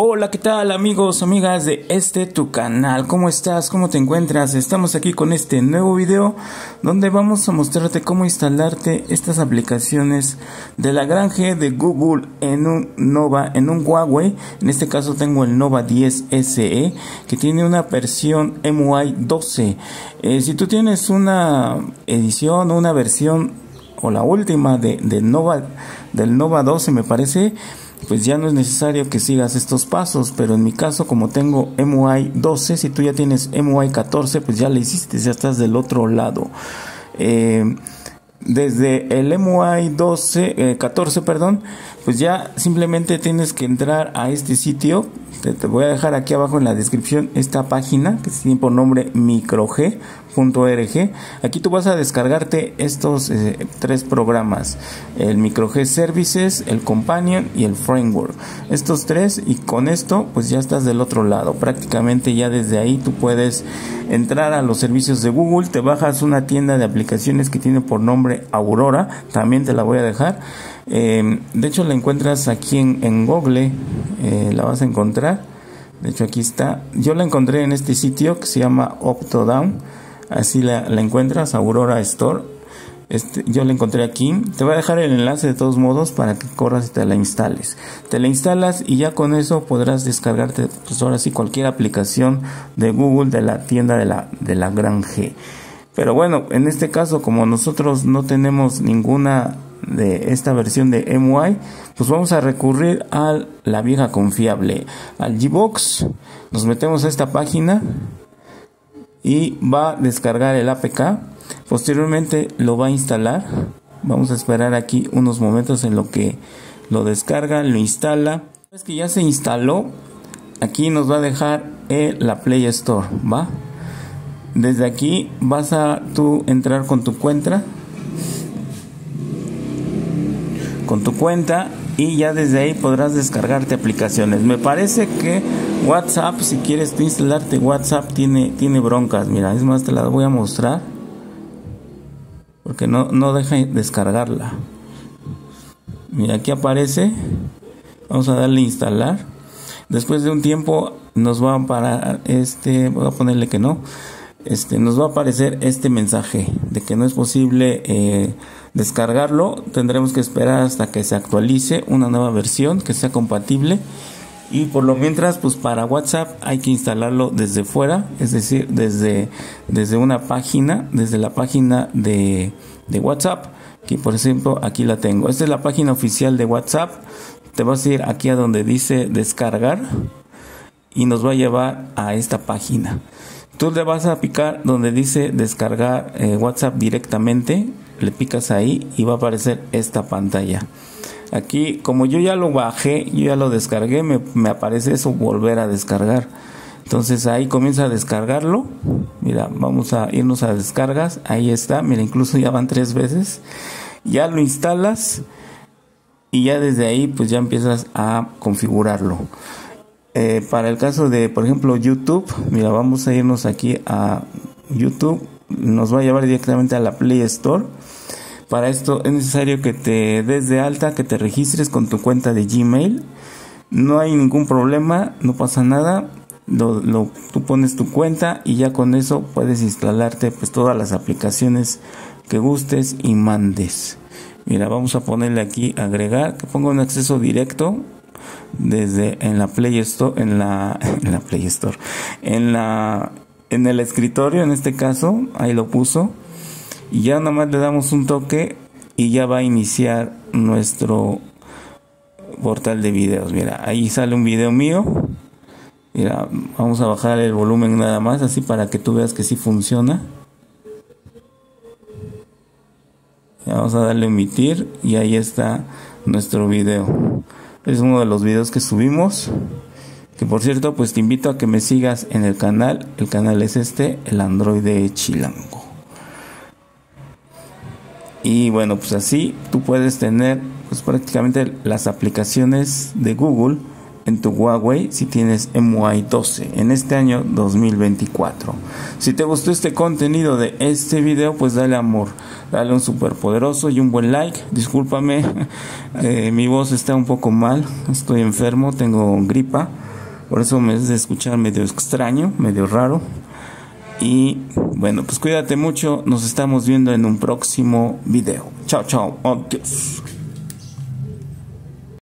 Hola, ¿qué tal amigos, amigas de tu canal? ¿Cómo estás? ¿Cómo te encuentras? Estamos aquí con este nuevo video donde vamos a mostrarte cómo instalarte estas aplicaciones de la gran G de Google en un Nova, en un Huawei. En este caso tengo el Nova 10 SE que tiene una versión MIUI 12. Si tú tienes una edición o una versión o la última del Nova 12 me parece, pues ya no es necesario que sigas estos pasos, pero en mi caso como tengo MIUI 12, si tú ya tienes MIUI 14, pues ya le hiciste, ya estás del otro lado. Desde el MIUI 14, perdón, pues ya simplemente tienes que entrar a este sitio. Te voy a dejar aquí abajo en la descripción esta página que tiene por nombre microg.org. Aquí tú vas a descargarte estos tres programas: el microg Services, el Companion y el Framework. Estos tres, y con esto pues ya estás del otro lado. Prácticamente ya desde ahí tú puedes entrar a los servicios de Google. Te bajas una tienda de aplicaciones que tiene por nombre Aurora, también te la voy a dejar. De hecho la encuentras aquí en Google, la vas a encontrar. De hecho aquí está, yo la encontré en este sitio que se llama Octodown, así la encuentras, Aurora Store. Yo la encontré aquí, te voy a dejar el enlace de todos modos para que corras y te la instalas y ya con eso podrás descargarte pues ahora sí cualquier aplicación de Google de la tienda de la gran G. Pero bueno, en este caso como nosotros no tenemos ninguna de esta versión de MIUI, pues vamos a recurrir a la vieja confiable, al Gbox. Nos metemos a esta página y va a descargar el APK, posteriormente lo va a instalar. Vamos a esperar aquí unos momentos en lo que lo descarga, lo instala. Una vez que ya se instaló, aquí nos va a dejar la Play Store, ¿va? Desde aquí vas a tú entrar con tu cuenta y ya desde ahí podrás descargarte aplicaciones. Me parece que WhatsApp, si quieres tú instalarte WhatsApp, tiene broncas. Mira, es más, te la voy a mostrar porque no deja descargarla. Mira, aquí aparece, vamos a darle a instalar. Después de un tiempo nos va a parar, voy a ponerle que no. Nos va a aparecer este mensaje de que no es posible descargarlo. Tendremos que esperar hasta que se actualice una nueva versión que sea compatible, y por lo mientras pues para WhatsApp hay que instalarlo desde fuera, es decir desde una página, desde la página de WhatsApp, que por ejemplo aquí la tengo. Esta es la página oficial de WhatsApp. Te vas a ir aquí a donde dice descargar y nos va a llevar a esta página. Tú le vas a picar donde dice descargar WhatsApp directamente, le picas ahí y va a aparecer esta pantalla. Aquí, como yo ya lo bajé, yo ya lo descargué, me aparece eso, volver a descargar. Entonces ahí comienza a descargarlo. Mira, vamos a irnos a descargas, ahí está, mira, incluso ya van 3 veces. Ya lo instalas y ya desde ahí pues ya empiezas a configurarlo. Para el caso de, por ejemplo, YouTube, mira, vamos a irnos aquí a YouTube, nos va a llevar directamente a la Play Store. Para esto es necesario que te des de alta, que te registres con tu cuenta de Gmail. No hay ningún problema, no pasa nada. Tú pones tu cuenta y ya con eso puedes instalarte pues todas las aplicaciones que gustes y mandes. Mira, vamos a ponerle aquí agregar, que ponga un acceso directo desde en el escritorio, en este caso ahí lo puso, y ya nada más le damos un toque y ya va a iniciar nuestro portal de videos. Mira, ahí sale un video mío. Mira, vamos a bajar el volumen nada más así para que tú veas que sí funciona. Ya vamos a darle a emitir y ahí está nuestro video. Es uno de los videos que subimos, que por cierto pues te invito a que me sigas en el canal. El canal es el Androide Chilango. Y bueno, pues así tú puedes tener pues prácticamente las aplicaciones de Google en tu Huawei si tienes MIUI 12 en este año 2024. Si te gustó este contenido de este video, pues dale amor, dale un super poderoso y un buen like. Discúlpame, mi voz está un poco mal, estoy enfermo, tengo gripa. Por eso me es de escuchar medio extraño, medio raro. Y bueno, pues cuídate mucho. Nos estamos viendo en un próximo video. Chao, chao. Adiós.